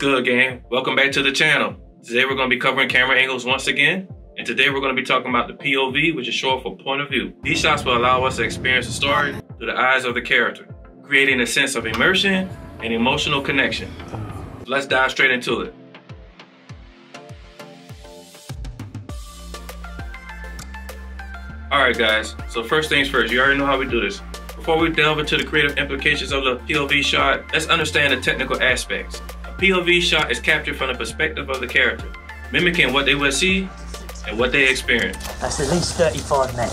good, gang? Welcome back to the channel. Today we're going to be covering camera angles once again, and today we're going to be talking about the POV, which is short for point of view. These shots will allow us to experience the story through the eyes of the character, creating a sense of immersion and emotional connection. Let's dive straight into it. Alright guys, so first things first, you already know how we do this. Before we delve into the creative implications of the POV shot, let's understand the technical aspects. A POV shot is captured from the perspective of the character, mimicking what they will see and what they experience. That's at least 35 men.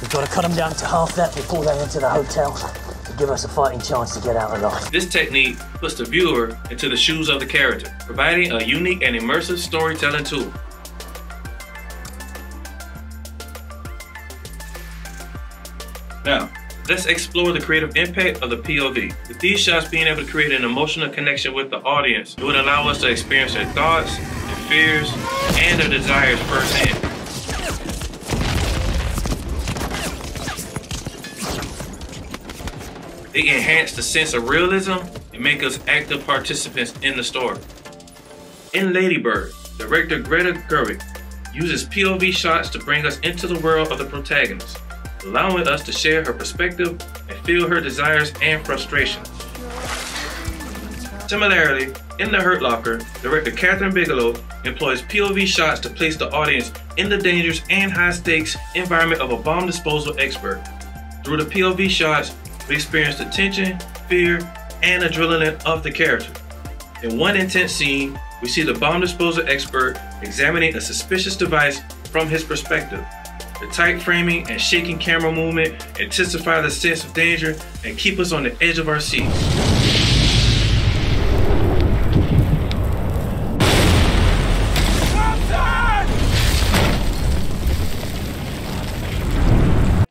We've got to cut them down to half that before they enter the hotel to give us a fighting chance to get out alive. This technique puts the viewer into the shoes of the character, providing a unique and immersive storytelling tool. Now, let's explore the creative impact of the POV. With these shots being able to create an emotional connection with the audience, it would allow us to experience their thoughts, their fears, and their desires firsthand. They enhance the sense of realism and make us active participants in the story. In Lady Bird, director Greta Gerwig uses POV shots to bring us into the world of the protagonist, allowing us to share her perspective and feel her desires and frustrations. Similarly, in The Hurt Locker, director Kathryn Bigelow employs POV shots to place the audience in the dangerous and high-stakes environment of a bomb disposal expert. Through the POV shots, we experience the tension, fear, and adrenaline of the character. In one intense scene, we see the bomb disposal expert examining a suspicious device from his perspective. The tight framing and shaking camera movement intensify the sense of danger and keep us on the edge of our seats.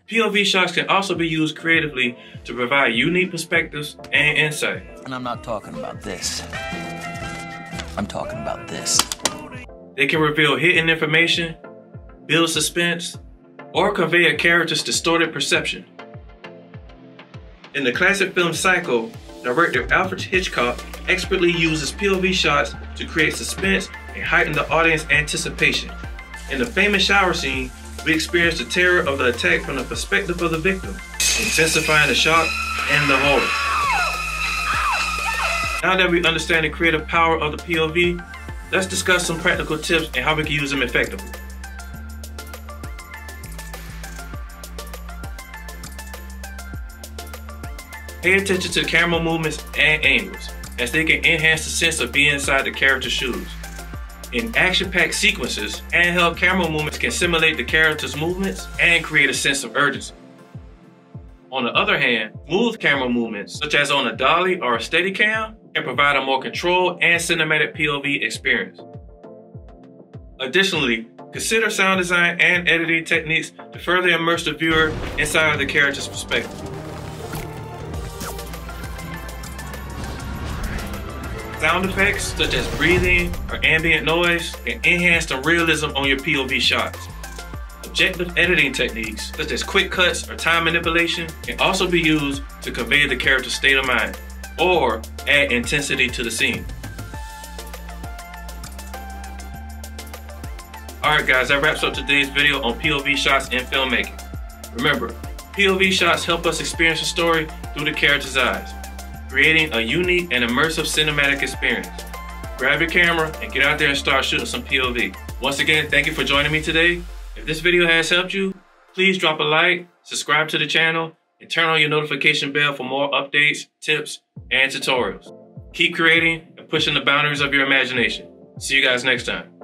POV shots can also be used creatively to provide unique perspectives and insight. And I'm not talking about this. I'm talking about this. They can reveal hidden information, build suspense, or convey a character's distorted perception. In the classic film Psycho, director Alfred Hitchcock expertly uses POV shots to create suspense and heighten the audience's anticipation. In the famous shower scene, we experience the terror of the attack from the perspective of the victim, intensifying the shock and the horror. Now that we understand the creative power of the POV, let's discuss some practical tips and how we can use them effectively. Pay attention to camera movements and angles, as they can enhance the sense of being inside the character's shoes. In action-packed sequences, handheld camera movements can simulate the character's movements and create a sense of urgency. On the other hand, smooth camera movements, such as on a dolly or a steadicam, can provide a more controlled and cinematic POV experience. Additionally, consider sound design and editing techniques to further immerse the viewer inside of the character's perspective. Sound effects, such as breathing or ambient noise, can enhance the realism on your POV shots. Objective editing techniques, such as quick cuts or time manipulation, can also be used to convey the character's state of mind or add intensity to the scene. Alright guys, that wraps up today's video on POV shots in filmmaking. Remember, POV shots help us experience the story through the character's eyes, creating a unique and immersive cinematic experience. Grab your camera and get out there and start shooting some POV. Once again, thank you for joining me today. If this video has helped you, please drop a like, subscribe to the channel, and turn on your notification bell for more updates, tips, and tutorials. Keep creating and pushing the boundaries of your imagination. See you guys next time.